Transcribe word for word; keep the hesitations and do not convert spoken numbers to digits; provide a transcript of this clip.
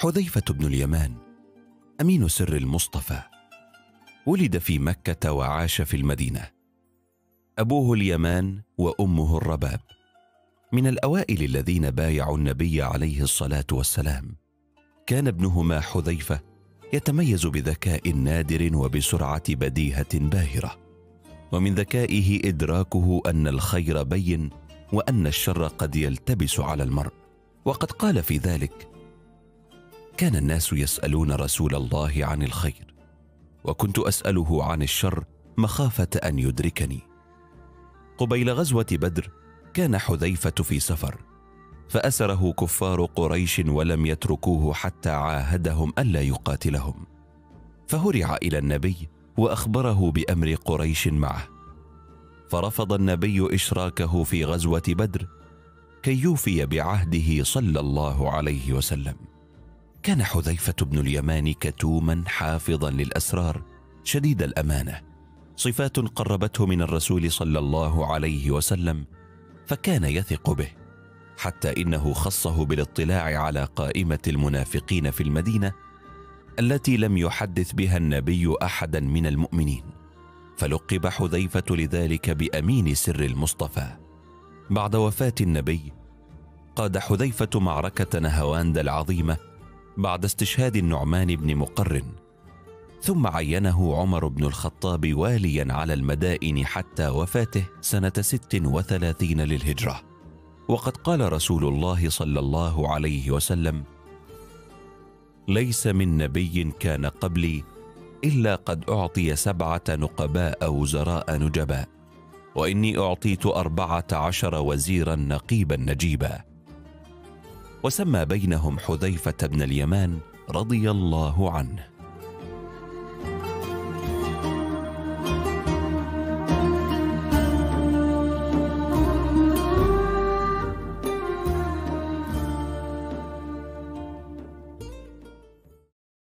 حذيفة بن اليمان أمين سر المصطفى، ولد في مكة وعاش في المدينة. أبوه اليمان وأمه الرباب، من الأوائل الذين بايعوا النبي عليه الصلاة والسلام. كان ابنهما حذيفة يتميز بذكاء نادر وبسرعة بديهة باهرة، ومن ذكائه إدراكه أن الخير بين وأن الشر قد يلتبس على المرء. وقد قال في ذلك: كان الناس يسألون رسول الله عن الخير، وكنت أسأله عن الشر مخافة أن يدركني. قبيل غزوة بدر كان حذيفة في سفر، فأسره كفار قريش ولم يتركوه حتى عاهدهم ألا يقاتلهم، فهرع إلى النبي وأخبره بأمر قريش معه، فرفض النبي إشراكه في غزوة بدر كي يوفي بعهده صلى الله عليه وسلم. كان حذيفة بن اليمان كتوما حافظا للأسرار شديد الأمانة، صفات قربته من الرسول صلى الله عليه وسلم، فكان يثق به، حتى إنه خصه بالاطلاع على قائمة المنافقين في المدينة التي لم يحدث بها النبي أحدا من المؤمنين، فلقب حذيفة لذلك بأمين سر المصطفى. بعد وفاة النبي قاد حذيفة معركة نهاوند العظيمة بعد استشهاد النعمان بن مقرن، ثم عينه عمر بن الخطاب واليا على المدائن حتى وفاته سنة ست وثلاثين للهجرة. وقد قال رسول الله صلى الله عليه وسلم: ليس من نبي كان قبلي إلا قد أعطي سبعة نقباء وزراء نجباء، وإني أعطيت أربعة عشر وزيرا نقيبا نجيبا. وسمى بينهم حذيفة بن اليمان رضي الله عنه.